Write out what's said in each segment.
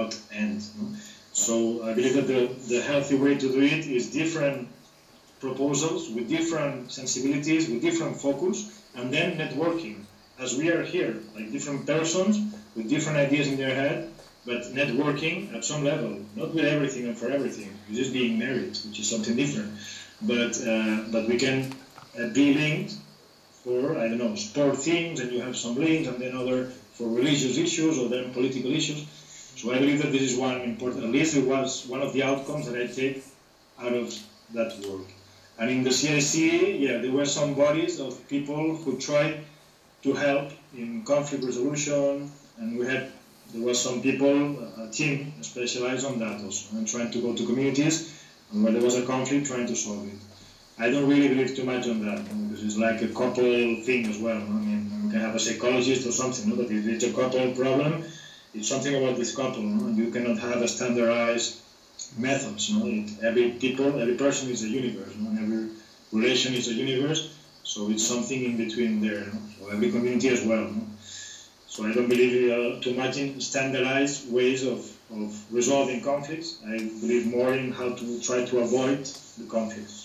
not end. So I believe that the healthy way to do it is different proposals with different sensibilities, with different focus, and then networking. As we are here, like different persons with different ideas in their head, but networking at some level, not with everything and for everything, just being married, which is something different. But we can be linked for, I don't know, sport things, and you have some links, and then other for religious issues or then political issues. So I believe that this is one important, at least it was one of the outcomes that I take out of that work. And in the CIC, yeah, there were some bodies of people who tried to help in conflict resolution, and we had, there was some people, a team specialized on that also, and trying to go to communities, and when there was a conflict, trying to solve it. I don't really believe too much on that, because it's like a couple thing as well. I mean, you can have a psychologist or something, but if it's a couple problem, it's something about this couple, and you cannot have a standardized methods. Every person is a universe, and every relation is a universe, so it's something in between there, so every community as well. So I don't believe too much in standardized ways of resolving conflicts. I believe more in how to try to avoid the conflicts.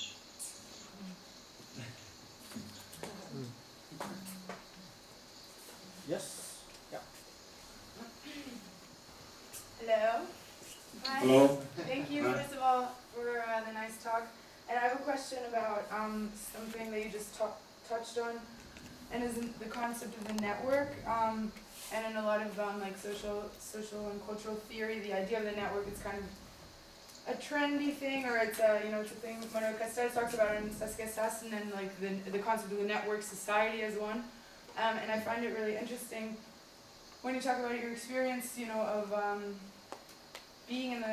Yes? Yeah. Hello. Hi. Hello. Thank you, first of all, for the nice talk. And I have a question about something that you just touched on. And is the concept of the network, and in a lot of like social and cultural theory, the idea of the network is kind of a trendy thing, or it's a, it's a thing Manuel Castells talks about in Saskia Sassen, and like the concept of the network society as one. And I find it really interesting when you talk about your experience, of being in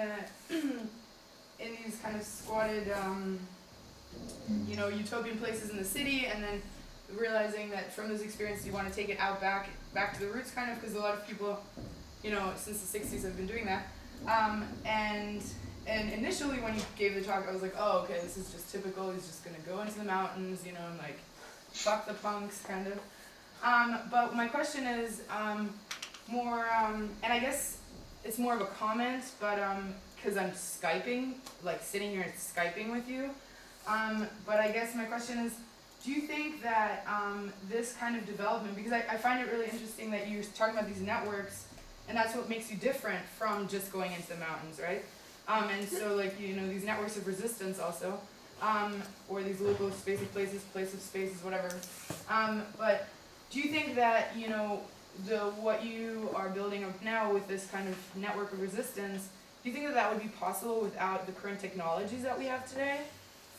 in these kind of squatted, utopian places in the city, and then realizing that from this experience you want to take it out back to the roots, kind of, because a lot of people, since the 60s have been doing that. And initially when you gave the talk, I was like, oh, okay, this is just typical. He's just going to go into the mountains, and like, fuck the punks, kind of. But my question is more, and I guess it's more of a comment, but because I'm Skyping, like sitting here and Skyping with you. But I guess my question is, do you think that this kind of development, because I find it really interesting that you're talking about these networks, and that's what makes you different from just going into the mountains, right? And so, like, these networks of resistance also, or these local spaces, places, whatever. But do you think that, what you are building up now with this kind of network of resistance, do you think that that would be possible without the current technologies that we have today?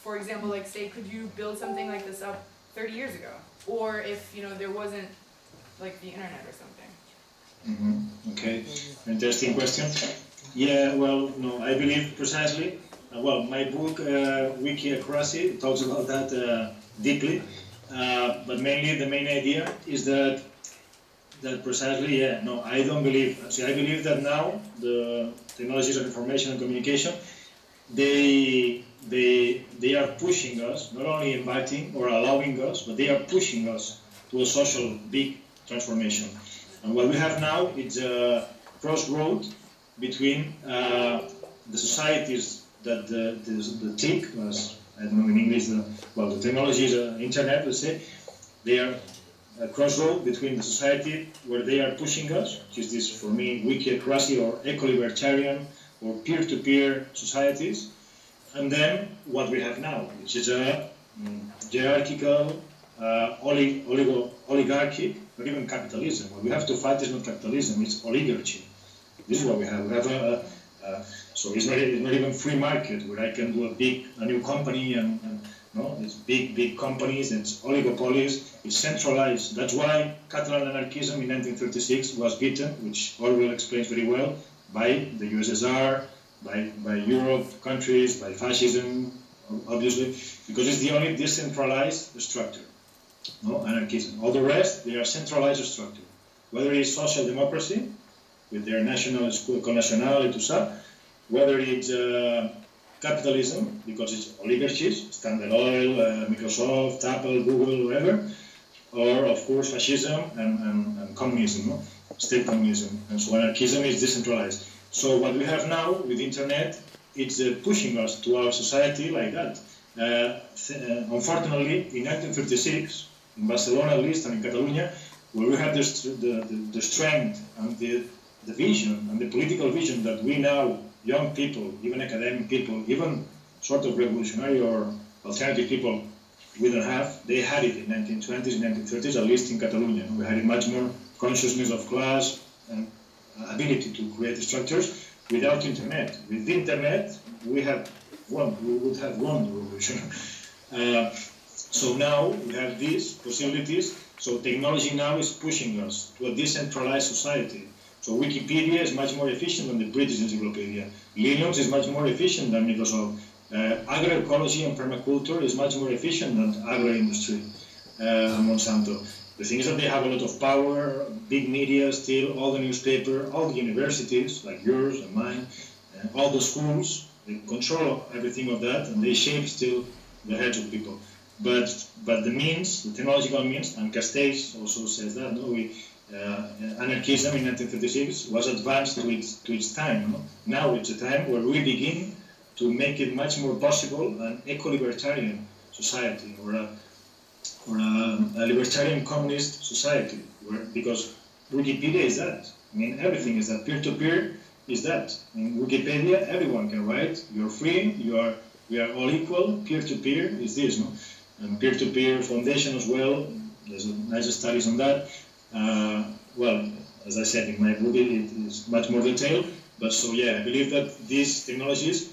For example, like, say, could you build something like this up 30 years ago? Or if, there wasn't, like, the internet or something? Mm-hmm. Okay, interesting question. Yeah, well, no, I believe precisely. Well, my book, Wiki Across It, talks about that deeply. But mainly, the main idea is that precisely, yeah, no, I don't believe. See, I believe that now, the technologies of information and communication, they are pushing us, not only inviting or allowing us, but they are pushing us to a social big transformation. And what we have now is a crossroad between the societies that the tech, I don't know in English, the technologies, internet, let's say, they are a crossroad between the society where they are pushing us, which is this, for me, wiki-acracy or eco-libertarian or peer-to-peer societies, and then what we have now, which is a hierarchical, oligarchic, not even capitalism. What we have to fight is not capitalism, it's oligarchy. This is what we have. We have so it's not even free market where I can do a new company and no, it's big companies, it's oligopolies, it's centralized. That's why Catalan anarchism in 1936 was beaten, which Orwell explains very well, by the USSR, by Europe countries, by fascism, obviously, because it's the only decentralized structure, no anarchism. All the rest, they are centralized structure. Whether it's social democracy, with their national school, connational, et tout ça, whether it's capitalism, because it's oligarchies, Standard Oil, Microsoft, Apple, Google, whatever, or, of course, fascism and communism, no? State communism. And so anarchism is decentralized. So what we have now with internet, it's pushing us to our society like that. Unfortunately, in 1936, in Barcelona at least, and in Catalonia, where we had the strength and the vision and the political vision that we now, young people, even academic people, even sort of revolutionary or alternative people, we don't have. They had it in 1920s, 1930s, at least in Catalonia. We had much more consciousness of class and ability to create structures without internet. With the internet, we have won. We would have won the revolution. So now we have these possibilities. So technology now is pushing us to a decentralized society. So Wikipedia is much more efficient than the British Encyclopedia. Linux is much more efficient than Microsoft. Agroecology and permaculture is much more efficient than agro-industry and Monsanto. The thing is that they have a lot of power, big media still, all the newspaper, all the universities, like yours and mine, and all the schools, they control everything of that, and they shape still the heads of people. But the means, the technological means, and Castells also says that, no, anarchism in 1936 was advanced to its time. No? Now it's a time where we begin to make it much more possible an eco-libertarian society or a libertarian communist society, because Wikipedia is that. I mean, everything is that. Peer-to-peer is that. In Wikipedia, everyone can write. You're free. We are all equal. Peer-to-peer is this, no? And peer-to-peer foundation as well. There's nice studies on that. Well, as I said in my book, it is much more detailed. But so yeah, I believe that these technologies.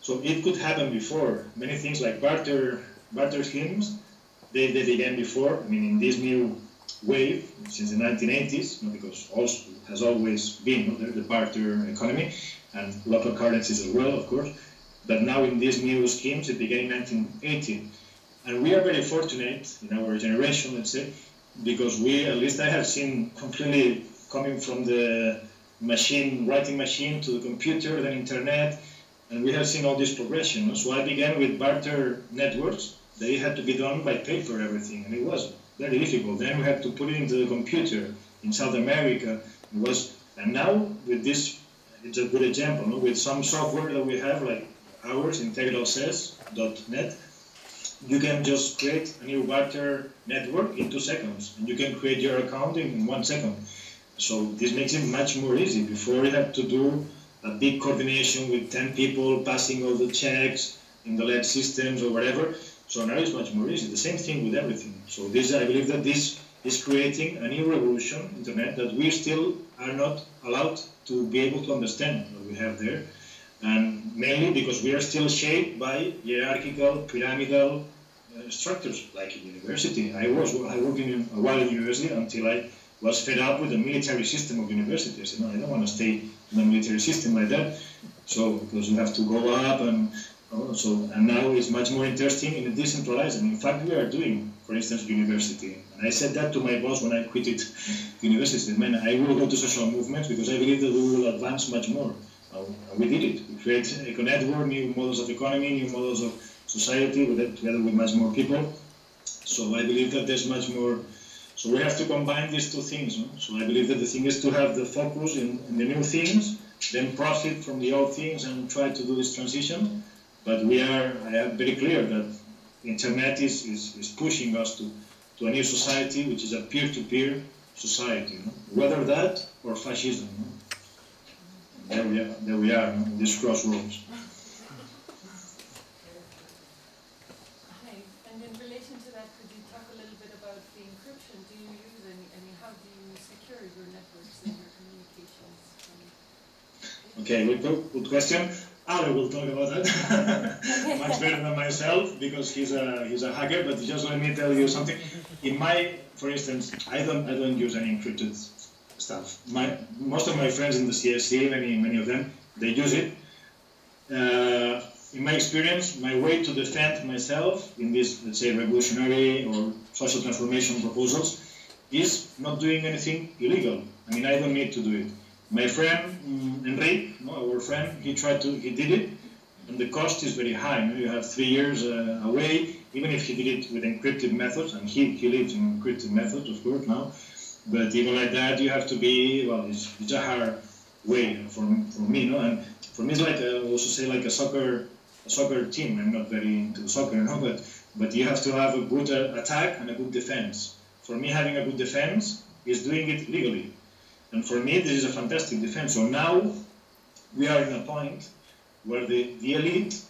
So it could happen before. Many things like barter schemes, they began before. I mean, in this new wave since the 1980s, because also it has always been the barter economy and local currencies as well, of course. But now in these new schemes, it began in 1980, and we are very fortunate in our generation, let's say, because we, at least I have seen, completely coming from the machine, writing machine to the computer, then internet. And we have seen all this progression. So I began with barter networks. They had to be done by paper, everything, and it was very difficult. Then we had to put it into the computer in South America. It was, and now with this, it's a good example. No? With some software that we have, like ours, integralces.net, you can just create a new barter network in 2 seconds, and you can create your account in 1 second. So this makes it much more easy. Before you have to do a big coordination with 10 people passing all the checks in the lab systems or whatever. So now it's much more easy. The same thing with everything. So this, I believe that this is creating a new revolution, internet, that we still are not allowed to be able to understand what we have there. And mainly because we are still shaped by hierarchical, pyramidal structures, like in university. I worked in a while in university until I was fed up with the military system of universities. No, I don't want to stay in a military system like that. So, because you have to go up and now it's much more interesting in a decentralized. And in fact, we are doing, for instance, university. And I said that to my boss when I quit it, university. Man, I will go to social movements because I believe that we will advance much more. And we did it. We created eco network, new models of economy, new models of society, with it, together with much more people. So I believe that there's much more. So we have to combine these two things. No? So I believe that the thing is to have the focus in the new things, then profit from the old things and try to do this transition. But I am very clear that internet is pushing us to a new society, which is a peer-to-peer society, no? Whether that or fascism. No? There we are, no? This crossroads. Okay, good question. Ale will talk about that much better than myself because he's a hacker. But just let me tell you something. In my, for instance, I don't use any encrypted stuff. Most of my friends in the CSC, many of them, they use it. In my experience, my way to defend myself in these, let's say, revolutionary or social transformation proposals is not doing anything illegal. I mean, I don't need to do it. My friend Enrique, our friend, he did it, and the cost is very high. You have 3 years away, even if he did it with encrypted methods, and he lives in encrypted methods, of course, now. But even like that, you have to be, well, it's a hard way for me, no? And for me, it's like I also say, like a soccer team. I'm not very into soccer, no, but you have to have a good attack and a good defense. For me, having a good defense is doing it legally, and for me, this is a fantastic defense. So now we are in a point where the elite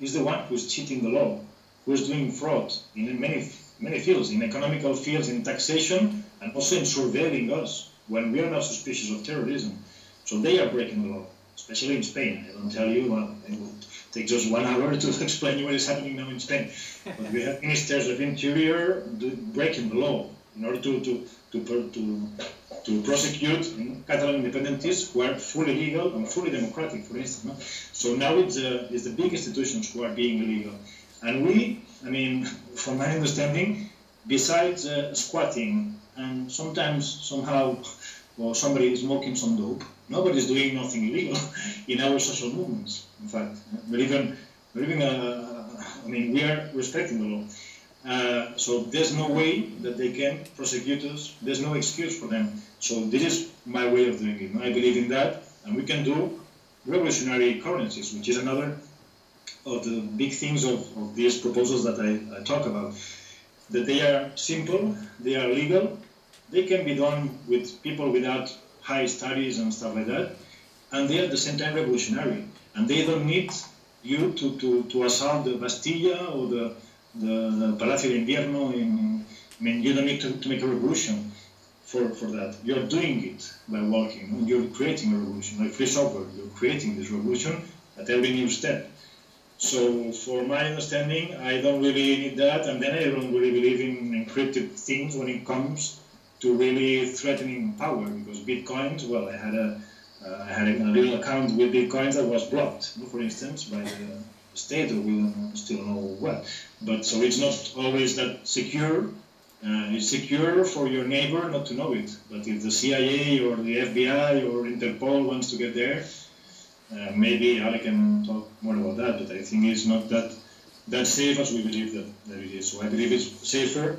is the one who's cheating the law, who's doing fraud in many fields, in economical fields, in taxation, and also in surveilling us when we are not suspicious of terrorism. So they are breaking the law, especially in Spain. I don't tell you, well, it would take just 1 hour to explain what is happening now in Spain. But we have ministers of interior breaking the law in order to prosecute Catalan independentists who are fully legal and fully democratic, for instance. So now it's the big institutions who are being illegal. And we, I mean, from my understanding, besides squatting and sometimes somehow, well, somebody is smoking some dope, nobody's doing nothing illegal in our social movements, in fact. But we are respecting the law. So there's no way that they can prosecute us. There's no excuse for them. So this is my way of doing it. I believe in that, and we can do revolutionary currencies, which is another of the big things of these proposals that I talk about. That they are simple, they are legal, they can be done with people without high studies and stuff like that, and they are at the same time revolutionary, and they don't need you to assault the Bastilla or the Palacio de Invierno. You don't need to make a revolution for that. You're doing it by walking. You're creating a revolution, like free software. You're creating this revolution at every new step. So, for my understanding, I don't really need that, and then I don't really believe in encrypted things when it comes to really threatening power, because bitcoins, well, I had a little account with bitcoins that was blocked, for instance, by the state, or we don't still know what. But so it's not always that secure. It's secure for your neighbor not to know it. But if the CIA or the FBI or Interpol wants to get there, maybe I can talk more about that. But I think it's not that safe as we believe that it is. So I believe it's safer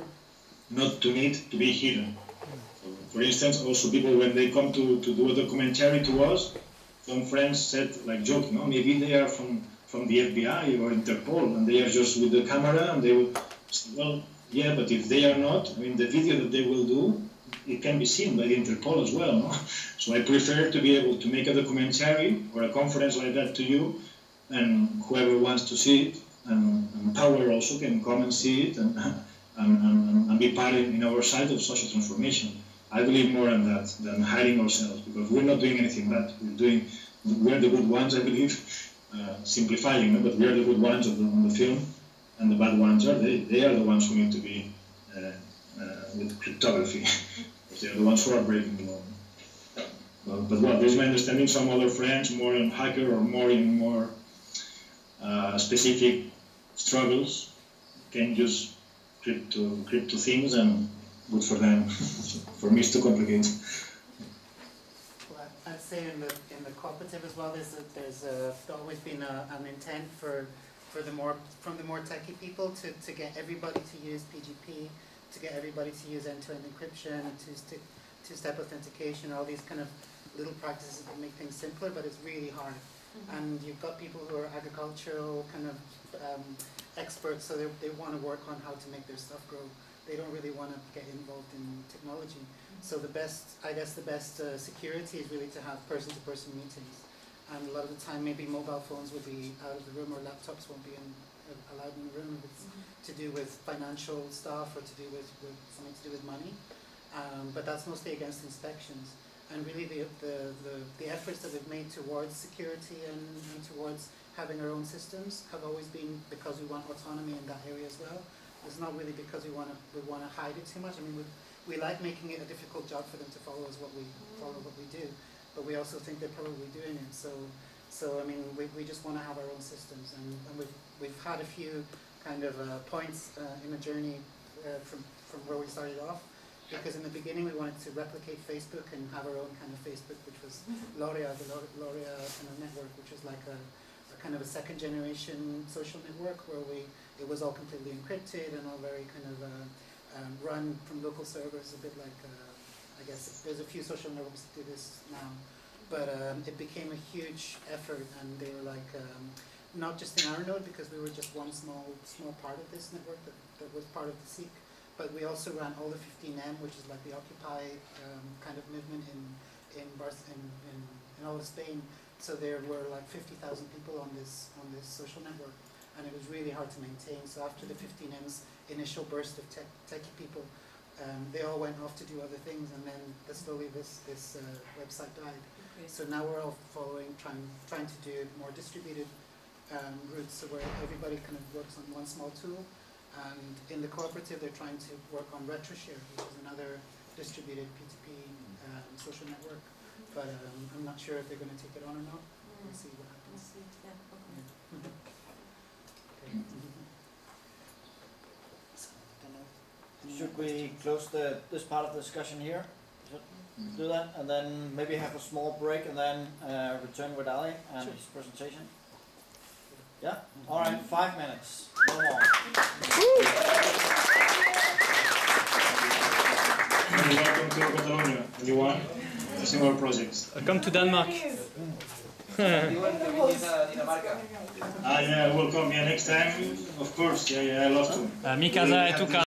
not to need to be hidden. For instance, also people when they come to do a documentary to us, some friends said, like joking, no, maybe they are from the FBI or Interpol, and they are just with the camera, and they will say, well, yeah, but if they are not, I mean, the video that they will do, it can be seen by Interpol as well, no? So I prefer to be able to make a documentary or a conference like that to you, and whoever wants to see it, and power also can come and see it, and be part in our side of social transformation. I believe more in that than hiding ourselves, because we're not doing anything bad. We're the good ones, I believe. Simplifying, no? But we are the good ones on the film, and the bad ones are they are the ones who need to be with cryptography. They are the ones who are breaking the law. But there's my understanding. Some other friends more in hacker or more in specific struggles can use crypto things, and good for them. For me, it's too complicated. I'd say in the cooperative as well, there's always been an intent from the more techie people to get everybody to use PGP, to get everybody to use end-to-end encryption, two-step authentication, all these kind of little practices that make things simpler, but it's really hard. Mm-hmm. And you've got people who are agricultural kind of experts, so they want to work on how to make their stuff grow. They don't really want to get involved in technology. So the best security is really to have person-to-person meetings. And a lot of the time, maybe mobile phones will be out of the room, or laptops won't be allowed in the room. It's to do with financial stuff, or to do with something to do with money. But that's mostly against inspections. And really the efforts that we've made towards security and towards having our own systems have always been because we want autonomy in that area as well. It's not really because we want to hide it too much. I mean, we like making it a difficult job for them to follow what we do, but we also think they're probably doing it. So I mean, we just want to have our own systems, and we've had a few kind of points in the journey from where we started off, because in the beginning we wanted to replicate Facebook and have our own kind of Facebook, which was Loria, the Loria kind of network, which was like a kind of a second generation social network where it was all completely encrypted and all very kind of run from local servers, a bit like, I guess, there's a few social networks that do this now. but it became a huge effort, and they were like, not just in our node, because we were just one small part of this network that was part of the SEEK, but we also ran all the 15M, which is like the Occupy kind of movement in all of Spain. So there were like 50,000 people on this social network, and it was really hard to maintain. So after the 15M's initial burst of techie people, they all went off to do other things, and then slowly this website died. Okay. So now we're all trying to do more distributed routes, so where everybody kind of works on one small tool. And in the cooperative, they're trying to work on RetroShare, which is another distributed P2P social network. But I'm not sure if they're going to take it on or not. We'll see what happens. We'll see. Yeah. Okay. Okay. So, I don't know. Should we close this part of the discussion here? Do that, and then maybe have a small break, and then return with Ali and his presentation. Yeah? All right, 5 minutes. No more. Welcome to Catalonia, everyone. Similar projects. Come to Denmark. Yeah, I will come here next time. Of course, yeah, I love to. Mi casa è tu casa.